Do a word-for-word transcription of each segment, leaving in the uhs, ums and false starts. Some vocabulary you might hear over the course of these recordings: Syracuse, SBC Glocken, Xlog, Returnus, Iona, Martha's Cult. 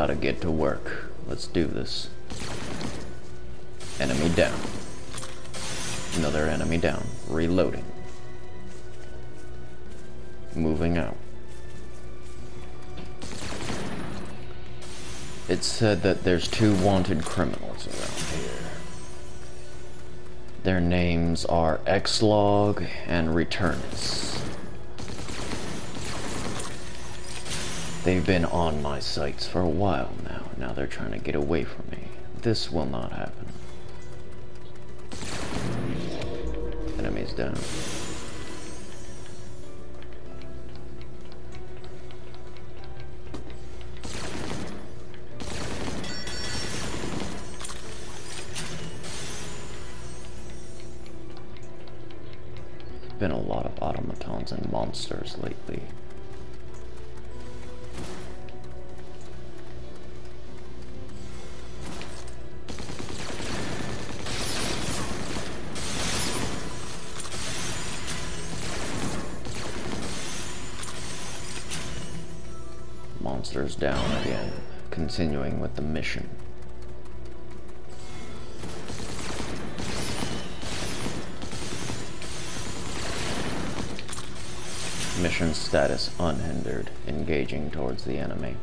gotta get to work. Let's do this. Enemy down. Another enemy down. Reloading. Moving out. It said that there's two wanted criminals around here. Their names are Xlog and Returnus. They've been on my sights for a while now. Now they're trying to get away from me. This will not happen. Enemies down. Been a lot of automatons and monsters lately. Monsters down again, continuing with the mission. Mission status unhindered, engaging towards the enemy.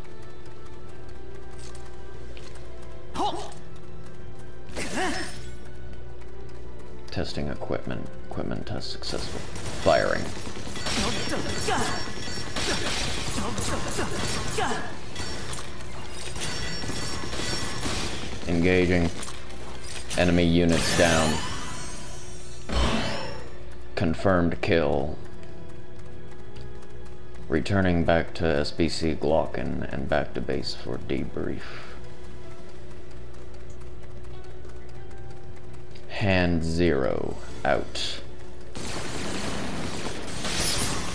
Testing equipment. Equipment test successful. Firing. Engaging. Enemy units down. Confirmed kill. Returning back to S B C Glocken and back to base for debrief. Hand zero out.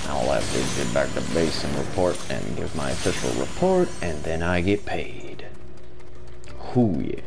I'll have to get back to base and report and give my official report, and then I get paid. Hoo yeah.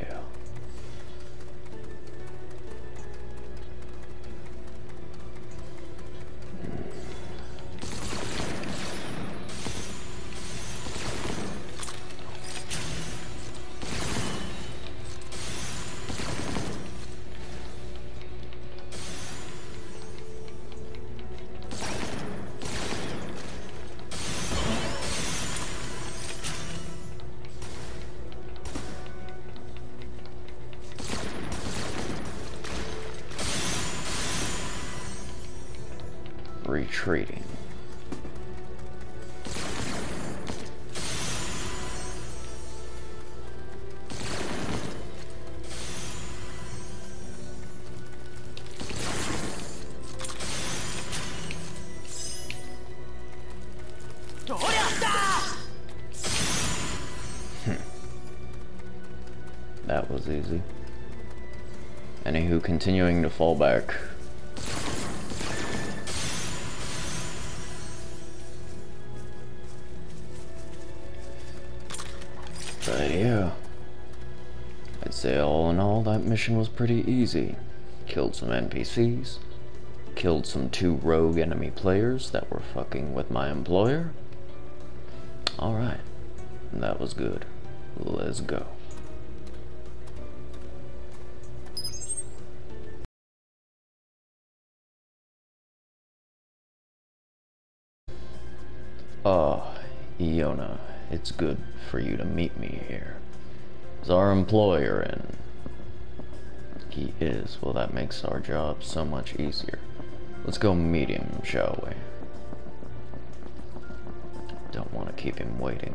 Retreating. That was easy. Anywho, continuing to fall back. But yeah, I'd say all in all that mission was pretty easy. Killed some N P Cs, killed some two rogue enemy players that were fucking with my employer. Alright, that was good. Let's go. Oh, Iona. It's good for you to meet me here. He's our employer, and he is. Well, that makes our job so much easier. Let's go meet him, shall we? Don't want to keep him waiting.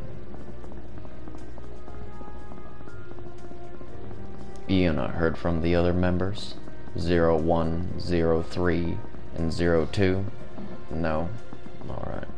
Iona heard from the other members. zero one, zero three, and zero two. No. Alright.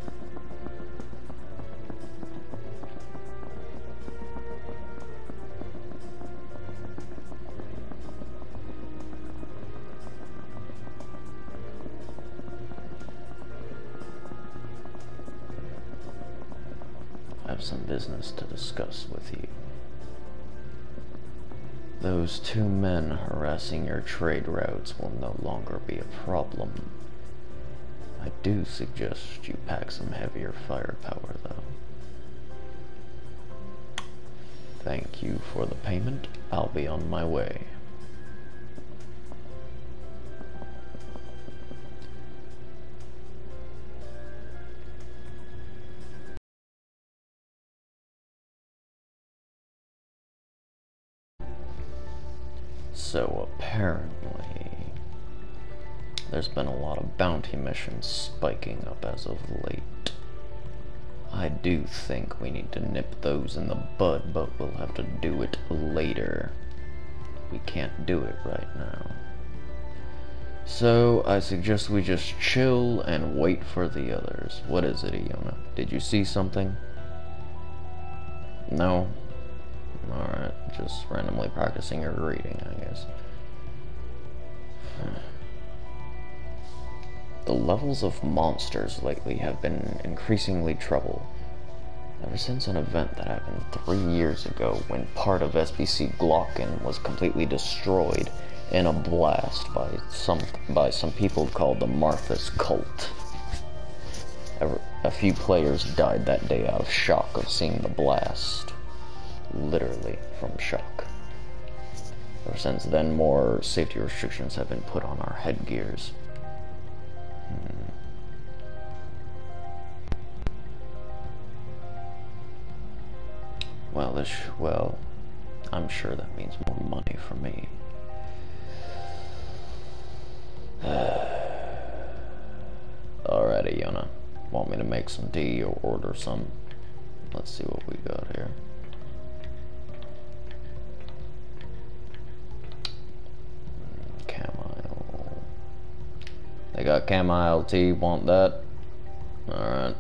Some business to discuss with you. Those two men harassing your trade routes will no longer be a problem. I do suggest you pack some heavier firepower, though. Thank you for the payment. I'll be on my way. So apparently, there's been a lot of bounty missions spiking up as of late. I do think we need to nip those in the bud, but we'll have to do it later. We can't do it right now. So I suggest we just chill and wait for the others. What is it, Iona? Did you see something? No? Alright, just randomly practicing your reading, I guess. The levels of monsters lately have been increasingly trouble. Ever since an event that happened three years ago when part of S B C Glocken was completely destroyed in a blast by some by some people called the Martha's Cult. Ever, a few players died that day out of shock of seeing the blast. Literally from shock. Ever since then, more safety restrictions have been put on our headgears. Hmm. Well, this, well, I'm sure that means more money for me. Alrighty, Iona. Want me to make some tea or order some? Let's see what we got here. Chamomile. They got chamomile tea, want that? Alright.